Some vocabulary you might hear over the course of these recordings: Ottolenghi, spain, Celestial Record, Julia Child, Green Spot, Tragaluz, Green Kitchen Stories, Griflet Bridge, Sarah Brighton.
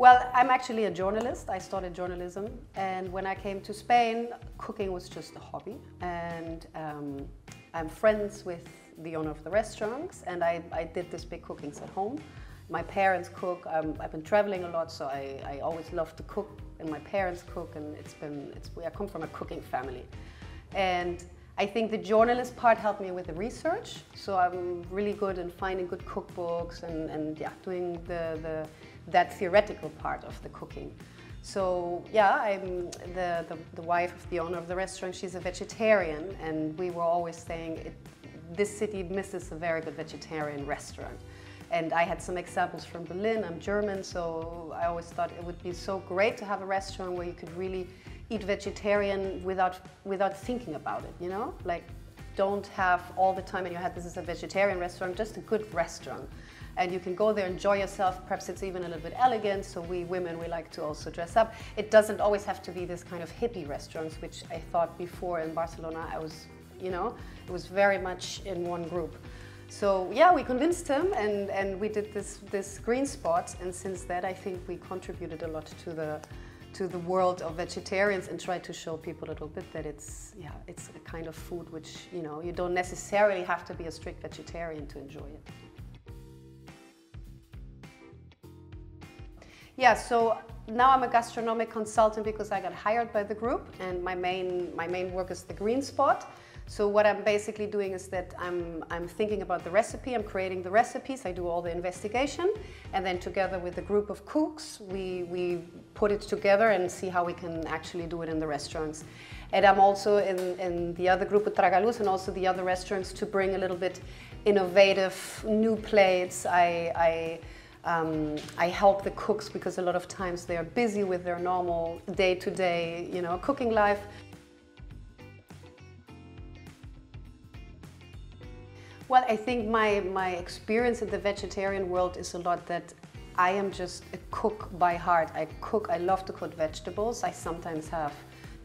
Well, I'm actually a journalist. I started journalism, and when I came to Spain, cooking was just a hobby. And I'm friends with the owner of the restaurants, and I did this big cookings at home. My parents cook. I've been traveling a lot, so I always loved to cook, and my parents cook, and I come from a cooking family. And I think the journalist part helped me with the research, so I'm really good in finding good cookbooks and doing that theoretical part of the cooking. So yeah, I'm the wife of the owner of the restaurant. She's a vegetarian, and we were always saying this city misses a very good vegetarian restaurant. And I had some examples from Berlin. I'm German, so I always thought it would be so great to have a restaurant where you could really eat vegetarian without thinking about it, you know? Like, don't have all the time in your head, this is a vegetarian restaurant, just a good restaurant. And you can go there, enjoy yourself, perhaps it's even a little bit elegant, so we women, we like to also dress up. It doesn't always have to be this kind of hippie restaurants, which I thought before in Barcelona, I was, you know, it was very much in one group. So yeah, we convinced him, and we did this Green Spot, and since that I think we contributed a lot to the world of vegetarians, and tried to show people a little bit that it's a kind of food which, you know, you don't necessarily have to be a strict vegetarian to enjoy it. Yeah, so now I'm a gastronomic consultant because I got hired by the group, and my main work is the Green Spot. So what I'm basically doing is that I'm thinking about the recipe, I'm creating the recipes, I do all the investigation, and then together with a group of cooks, we put it together and see how we can actually do it in the restaurants. And I'm also in the other group with Tragaluz, and also the other restaurants, to bring a little bit innovative new plates. I help the cooks because a lot of times they are busy with their normal day-to-day, you know, cooking life. Well, I think my experience in the vegetarian world is a lot that I am just a cook by heart. I love to cook vegetables. I sometimes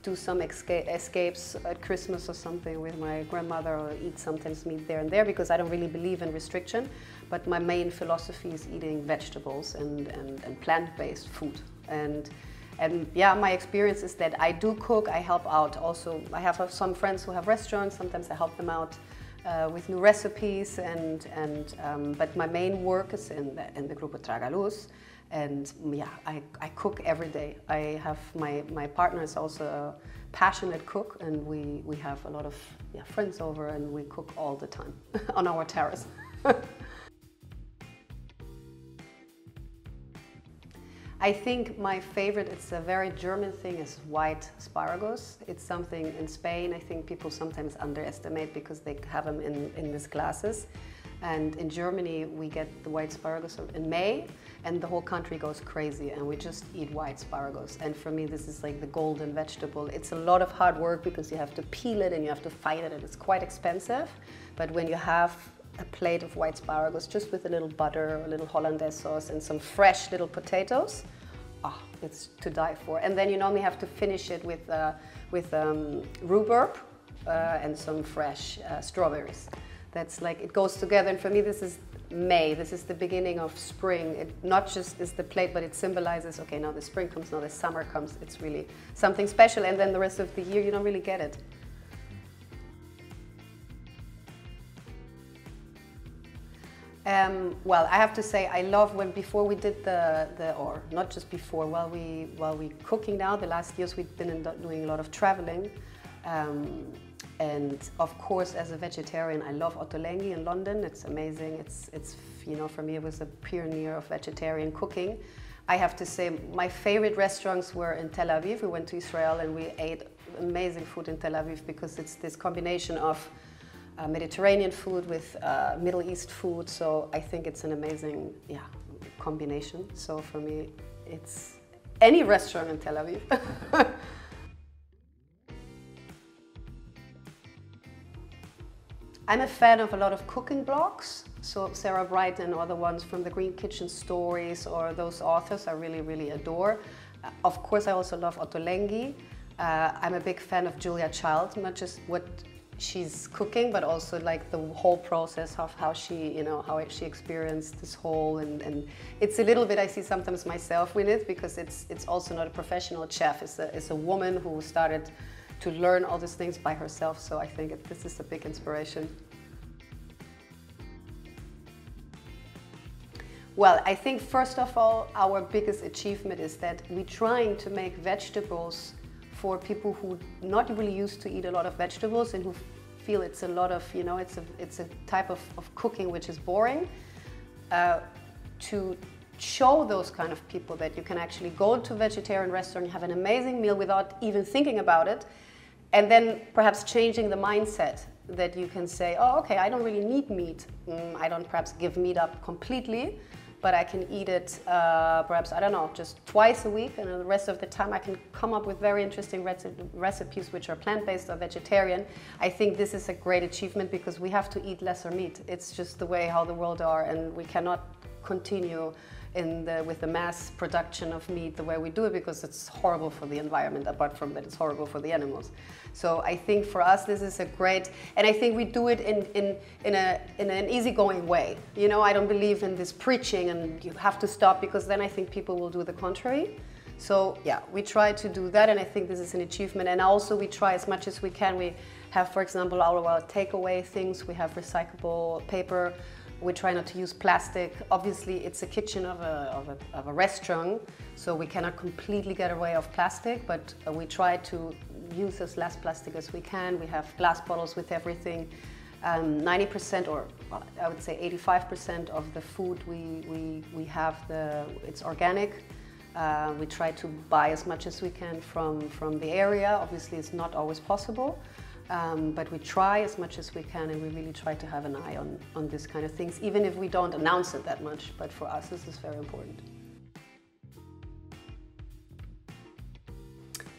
do some escapes at Christmas or something with my grandmother, or eat sometimes meat there and there, because I don't really believe in restriction. But my main philosophy is eating vegetables and plant-based food. And yeah, my experience is that I do cook, I help out also. I have some friends who have restaurants, sometimes I help them out with new recipes, but my main work is in the Grupo Tragaluz, and yeah, I cook every day. I have my partner is also a passionate cook, and we have a lot of friends over, and we cook all the time on our terrace. I think my favorite, it's a very German thing, is white asparagus. It's something in Spain I think people sometimes underestimate because they have them in these glasses. And in Germany we get the white asparagus in May, and the whole country goes crazy, and we just eat white asparagus. And for me this is like the golden vegetable. It's a lot of hard work because you have to peel it and you have to fight it, and it's quite expensive. But when you have a plate of white asparagus just with a little butter, a little hollandaise sauce, and some fresh little potatoes, it's to die for. And then you normally have to finish it with rhubarb and some fresh strawberries. That's like, it goes together, and for me this is May, this is the beginning of spring. It not just is the plate, but it symbolizes, okay, now the spring comes, now the summer comes. It's really something special, and then the rest of the year you don't really get it. Well, I have to say I love when before we did or not just before, while we cooking now, the last years we've been doing a lot of traveling. And of course, as a vegetarian, I love Ottolenghi in London. It's amazing. It's you know, for me it was a pioneer of vegetarian cooking. I have to say my favorite restaurants were in Tel Aviv. We went to Israel and we ate amazing food in Tel Aviv because it's this combination of Mediterranean food with Middle East food, so I think it's an amazing combination. So for me, it's any restaurant in Tel Aviv. I'm a fan of a lot of cooking blogs, so Sarah Brighton or the ones from the Green Kitchen Stories, or those authors I really, really adore. Of course, I also love Ottolenghi. I'm a big fan of Julia Child, not just what she's cooking, but also like the whole process of how she, you know, how she experienced this whole, and it's a little bit, I see sometimes myself in it, because it's also not a professional chef. It's a woman who started to learn all these things by herself. So I think this is a big inspiration. Well, I think first of all, our biggest achievement is that we're trying to make vegetables for people who not really used to eat a lot of vegetables and who feel it's a lot of, you know, it's a type of cooking which is boring. To show those kind of people that you can actually go to a vegetarian restaurant and have an amazing meal without even thinking about it, and then perhaps changing the mindset that you can say, oh, okay, I don't really need meat. I don't perhaps give meat up completely, but I can eat it perhaps, I don't know, just twice a week, and the rest of the time I can come up with very interesting recipes which are plant-based or vegetarian. I think this is a great achievement because we have to eat lesser meat. It's just the way how the world are, and we cannot continue with the mass production of meat the way we do it, because it's horrible for the environment, apart from that it's horrible for the animals. So I think for us this is a great, and I think we do it in an easygoing way. You know, I don't believe in this preaching and you have to stop, because then I think people will do the contrary. So yeah, we try to do that, and I think this is an achievement. And also we try as much as we can. We have, for example, all of our takeaway things, we have recyclable paper. We try not to use plastic. Obviously, it's a kitchen of a restaurant, so we cannot completely get away of plastic, but we try to use as less plastic as we can. We have glass bottles with everything. 90% or I would say 85% of the food we have, it's organic. We try to buy as much as we can from the area. Obviously, it's not always possible. But we try as much as we can, and we really try to have an eye on this kind of things, even if we don't announce it that much. But for us, this is very important.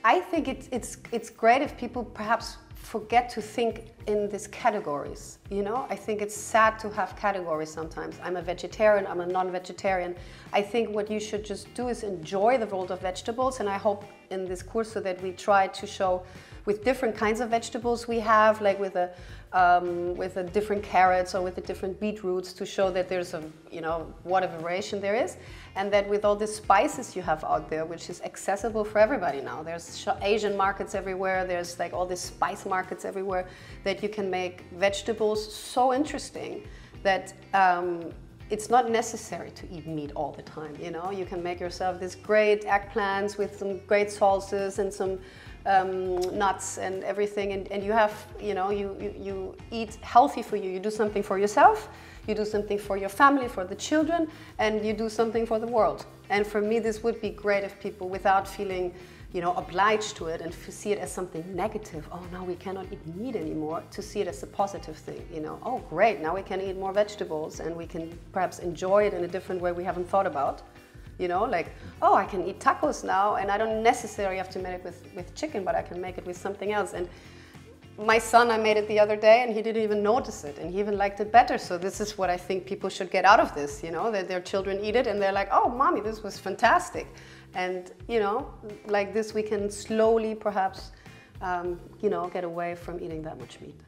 I think it's great if people perhaps forget to think in these categories, you know? I think it's sad to have categories sometimes. I'm a vegetarian, I'm a non-vegetarian. I think what you should just do is enjoy the world of vegetables, and I hope in this course so that we try to show with different kinds of vegetables we have, like with the different carrots or with the different beetroots, to show that there's a, you know, what a variation there is, and that with all the spices you have out there, which is accessible for everybody now. There's Asian markets everywhere, there's like all these spice markets everywhere, that you can make vegetables so interesting that it's not necessary to eat meat all the time, you know? You can make yourself these great eggplants with some great sauces and some nuts and everything, and you have, you know, you eat healthy for you. You do something for yourself, you do something for your family, for the children, and you do something for the world. And for me, this would be great if people, without feeling, you know, obliged to it and see it as something negative, oh, now we cannot eat meat anymore, to see it as a positive thing, you know? Oh, great, now we can eat more vegetables, and we can perhaps enjoy it in a different way we haven't thought about. You know, like, oh, I can eat tacos now, and I don't necessarily have to make it with chicken, but I can make it with something else. And my son, I made it the other day, and he didn't even notice it, and he even liked it better. So this is what I think people should get out of this, you know, that their children eat it, and they're like, oh, mommy, this was fantastic. And, you know, like this, we can slowly perhaps, you know, get away from eating that much meat.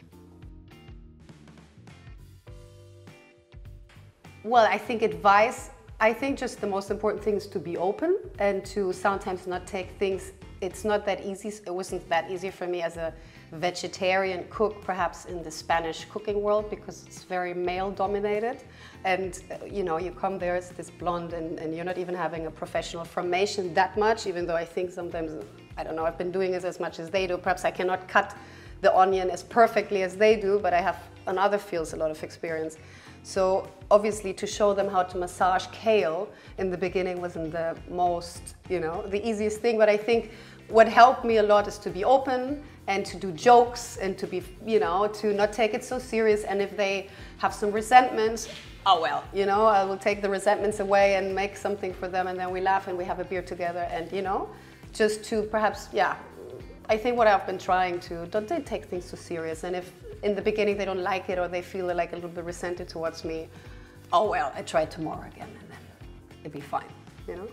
Well, I think advice, I think just the most important thing is to be open and to sometimes not take things. It's not that easy. It wasn't that easy for me as a vegetarian cook, perhaps in the Spanish cooking world, because it's very male dominated. And you know, you come there as this blonde, and you're not even having a professional formation that much, even though I think sometimes, I don't know, I've been doing this as much as they do. Perhaps I cannot cut the onion as perfectly as they do, but I have on other fields a lot of experience. So obviously to show them how to massage kale in the beginning wasn't the most, you know, the easiest thing, but I think what helped me a lot is to be open and to do jokes and to be, you know, to not take it so serious. And if they have some resentments, oh well, you know, I will take the resentments away and make something for them, and then we laugh and we have a beer together, and you know, just to perhaps, yeah, I think what I've been trying to, don't they take things so serious, and if in the beginning they don't like it or they feel like a little bit resented towards me, oh well, I try tomorrow again and then it'll be fine, you know?